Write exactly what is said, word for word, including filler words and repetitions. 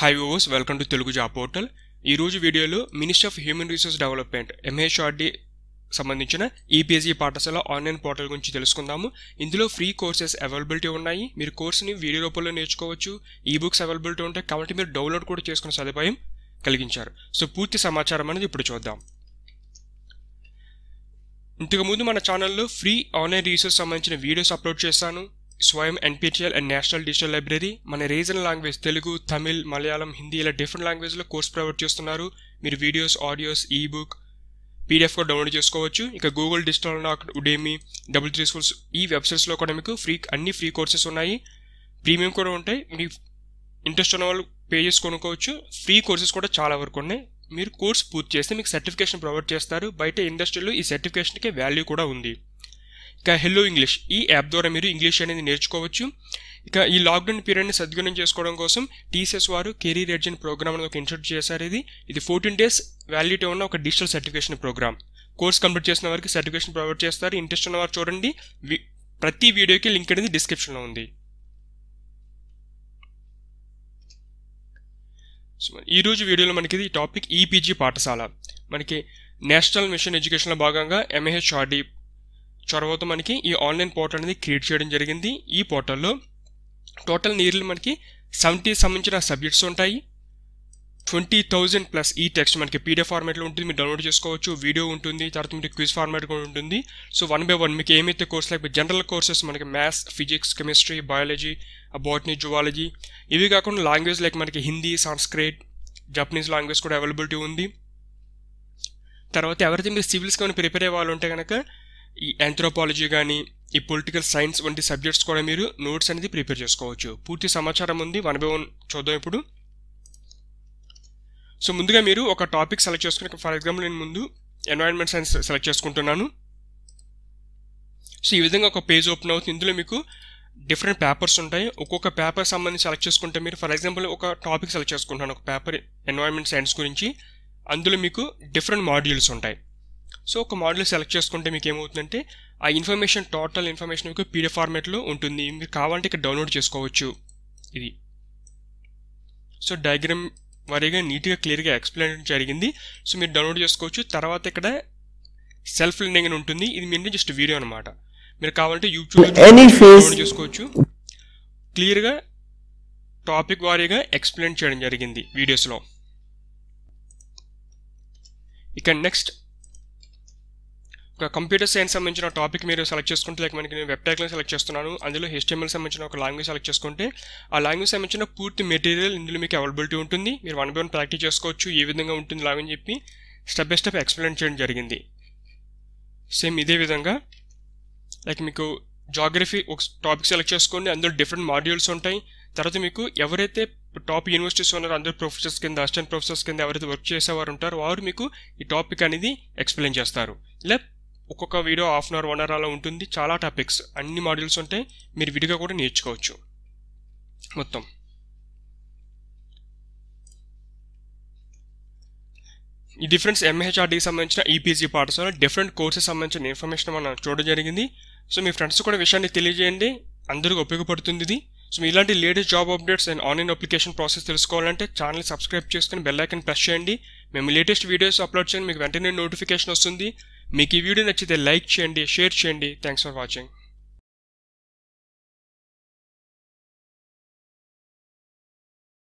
Hi viewers, welcome to Telugu Job Portal. ఈ రోజు వీడియోలో ministry of human resource development MHRD సంబంధించిన EPG Pathshala online portal గురించి తెలుసుకుందాము. ఇందులో ఫ్రీ కోర్సెస్ అవైలబిలిటీ ఉన్నాయి. మీరు కోర్సుని వీడియో రూపంలో నేర్చుకోవచ్చు. ఈ బుక్స్ అవైలబిలిటీ ఉంటాయి కాబట్టి మీరు డౌన్లోడ్ కూడా చేసుకునే సదుపాయం కలిగించారు. సో పూర్తి సమాచారం అనేది ఇప్పుడు చూద్దాం. ఇంతకుముందు మన ఛానల్లో ఫ్రీ ఆన్లైన్ రీసోర్స్ సంబంధించిన వీడియోస్ అప్లోడ్ చేశాను. Swayam, NPTEL and national digital library మన రీజనల్ లాంగ్వేజ్ తెలుగు, తమిళ్, మలయాళం, హిందీ ఇలా డిఫరెంట్ లాంగ్వేజ్లో కోర్స్ ప్రొవైడ్ చేస్తున్నారు. మీరు వీడియోస్, ఆడియోస్, ఈ బుక్, పీడిఎఫ్ కూడా డౌన్లోడ్ చేసుకోవచ్చు. ఇక Google digital unlocked, Udemy, W three schools ఈ వెబ్సైట్స్లో కూడా మీకు ఫ్రీ అన్ని ఫ్రీ కోర్సెస్ ఉన్నాయి. ప్రీమియం కూడా ఉంటాయి. మీకు ఇంట్రెస్ట్ ఉన్న వాళ్ళు పే చేసి కొనుక్కోవచ్చు. ఫ్రీ కోర్సెస్ కూడా చాలా వరకు ఉన్నాయి. మీరు కోర్స్ పూర్తి చేస్తే మీకు సర్టిఫికేషన్ ప్రొవైడ్ చేస్తారు. బయట ఇండస్ట్రీలో ఈ సర్టిఫికేషన్కి వాల్యూ కూడా ఉంది. ఇక హెల్లో ఇంగ్లీష్ ఈ యాప్ ద్వారా మీరు ఇంగ్లీష్ అనేది నేర్చుకోవచ్చు. ఇక ఈ లాక్డౌన్ పీరియడ్ని సద్వినియోగం చేసుకోవడం కోసం టీసీఎస్వర్ కెరీర్ ఎడ్జ్ ప్రోగ్రామ్ అనేది ఒక ఇన్స్టిట్యూట్ చేశారు. ఇది ఇది ఫోర్టీన్ డేస్ వ్యాలిడిటీ ఉన్న ఒక digital certification program. Course complete చేసిన వారికి సర్టిఫికేషన్ ప్రొవైడ్ చేస్తారు. ఇంట్రెస్ట్ ఉన్నవారు చూడండి. ప్రతి వీడియోకి లింక్ అనేది డిస్క్రిప్షన్లో ఉంది. ఈరోజు వీడియోలో మనకి ఇది టాపిక్ ఈపీజీ పాఠశాల. మనకి నేషనల్ మిషన్ ఎడ్యుకేషన్లో భాగంగా ఎంహెచ్ఆర్డి చొరవతో మనకి ఈ ఆన్లైన్ పోర్టల్ అనేది క్రియేట్ చేయడం జరిగింది. ఈ పోర్టల్లో టోటల్ నియర్లీ మనకి సెవెంటీ సంబంధించిన సబ్జెక్ట్స్ ఉంటాయి. Twenty thousand plus e text మనకి పీడిఎఫ్ ఫార్మాట్లో ఉంటుంది, మీరు డౌన్లోడ్ చేసుకోవచ్చు. వీడియో ఉంటుంది, తర్వాత మీకు క్విజ్ ఫార్మాట్ కూడా ఉంటుంది. సో వన్ బై వన్ మీకు ఏమైతే కోర్స్ లైక్ జనరల్ కోర్సెస్ మనకి maths, physics, chemistry, biology, botany, zoology ఇవి కాకుండా లాంగ్వేజ్ లైక్ మనకి హిందీ, సంస్క్రిట్, జపనీస్ లాంగ్వేజ్ కూడా అవైలబిలిటీ ఉంది. తర్వాత ఎవరైతే మీరు సివిల్స్కి ఏమైనా ప్రిపేర్ అయ్యే వాళ్ళు ఉంటే కనుక ఈ ఆంథ్రోపాలజీ కానీ ఈ పొలిటికల్ సైన్స్ వంటి సబ్జెక్ట్స్ కూడా మీరు నోట్స్ అనేది ప్రిపేర్ చేసుకోవచ్చు. పూర్తి సమాచారం ఉంది, వన్ బై వన్ చూద్దాం ఇప్పుడు. సో ముందుగా మీరు ఒక టాపిక్ సెలెక్ట్ చేసుకుని, ఫర్ ఎగ్జాంపుల్ నేను ముందు ఎన్విరాన్మెంట్ సైన్స్ సెలెక్ట్ చేసుకుంటున్నాను. సో ఈ విధంగా ఒక పేజ్ ఓపెన్ అవుతుంది. ఇందులో మీకు డిఫరెంట్ పేపర్స్ ఉంటాయి. ఒక్కొక్క పేపర్ సంబంధించి సెలెక్ట్ చేసుకుంటే మీరు, ఫర్ ఎగ్జాంపుల్ ఒక టాపిక్ సెలెక్ట్ చేసుకుంటున్నాను, ఒక పేపర్ ఎన్విరాన్మెంట్ సైన్స్ గురించి. అందులో మీకు డిఫరెంట్ మాడ్యూల్స్ ఉంటాయి. సో ఒక మోడల్ సెలెక్ట్ చేసుకుంటే మీకు ఏమవుతుందంటే ఆ ఇన్ఫర్మేషన్, టోటల్ ఇన్ఫర్మేషన్ మీకు పీడిఎఫ్ ఫార్మాట్లో ఉంటుంది. మీరు కావాలంటే ఇక్కడ డౌన్లోడ్ చేసుకోవచ్చు. ఇది సో డయాగ్రామ్ వారీగా నీట్గా క్లియర్గా ఎక్స్ప్లెయిన్ జరిగింది. సో మీరు డౌన్లోడ్ చేసుకోవచ్చు. తర్వాత ఇక్కడ సెల్ఫ్ లెర్నింగ్ అని ఉంటుంది. ఇది మీరు జస్ట్ వీడియో అనమాట. మీరు కావాలంటే యూట్యూబ్ డౌన్లోడ్ చేసుకోవచ్చు. క్లియర్గా టాపిక్ వారీగా ఎక్స్ప్లెయిన్ చేయడం జరిగింది వీడియోస్లో. ఇక నెక్స్ట్ ఒక కంప్యూటర్ సైన్స్ సంబంధించిన టాపిక్ మీరు సెలెక్ట్ చేసుకుంటే, లైక్ మనకి నేను వెబ్ టెక్నాలజీ సెలెక్ట్ చేస్తున్నాను. అందులో హెచ్టిఎంఎల్ సంబంధించిన ఒక లాంగ్వేజ్ సెలెక్ట్ చేసుకుంటే ఆ లాంగ్వేజ్ సంబంధించిన పూర్తి మెటీరియల్ ఇందులో మీకు అవైలబిలిటీ ఉంటుంది. మీరు వన్ బై వన్ ప్రాక్టీస్ చేసుకోవచ్చు. ఏ విధంగా ఉంటుంది లాగని చెప్పి స్టెప్ బై స్టెప్ ఎక్స్ప్లెయిన్ చేయడం జరిగింది. సేమ్ ఇదే విధంగా లైక్ మీకు జాగ్రఫీ ఒక టాపిక్ సెలెక్ట్ చేసుకోండి. అందులో డిఫరెంట్ మాడ్యూల్స్ ఉంటాయి. తర్వాత మీకు ఎవరైతే టాప్ యూనివర్సిటీస్ ఉన్నారో అందరూ ప్రొఫెసర్స్ కింద, అసిస్టెంట్ ప్రొఫెసర్స్ కింద ఎవరైతే వర్క్ చేసేవారు ఉంటారో వారు మీకు ఈ టాపిక్ అనేది ఎక్స్ప్లెయిన్ చేస్తారు. ఇలా ఒక్కొక్క video half an hour, one hour అలా ఉంటుంది. చాలా టాపిక్స్, అన్ని మాడ్యూల్స్ ఉంటాయి. మీరు విడిగా కూడా నేర్చుకోవచ్చు మొత్తం. ఈ డిఫరెన్స్ ఎంహెచ్ఆర్డీకి సంబంధించిన ఈపీజీ పాఠశాల డిఫరెంట్ కోర్సెస్ సంబంధించిన ఇన్ఫర్మేషన్ మనం చూడడం జరిగింది. సో మీ ఫ్రెండ్స్ కూడా విషయాన్ని తెలియజేయండి, అందరికీ ఉపయోగపడుతుంది ఇది. సో ఇలాంటి latest job updates and online application process తెలుసుకోవాలంటే ఛానల్ సబ్స్క్రైబ్ చేసుకుని బెల్ ఐకాన్ ప్రెస్ చేయండి. మేము లేటెస్ట్ వీడియోస్ అప్లోడ్ చేయండి, మీకు వెంటనే నోటిఫికేషన్ వస్తుంది. మీకు ఈ వీడియో నచ్చితే లైక్ చేయండి, షేర్ చేయండి. Thanks for watching.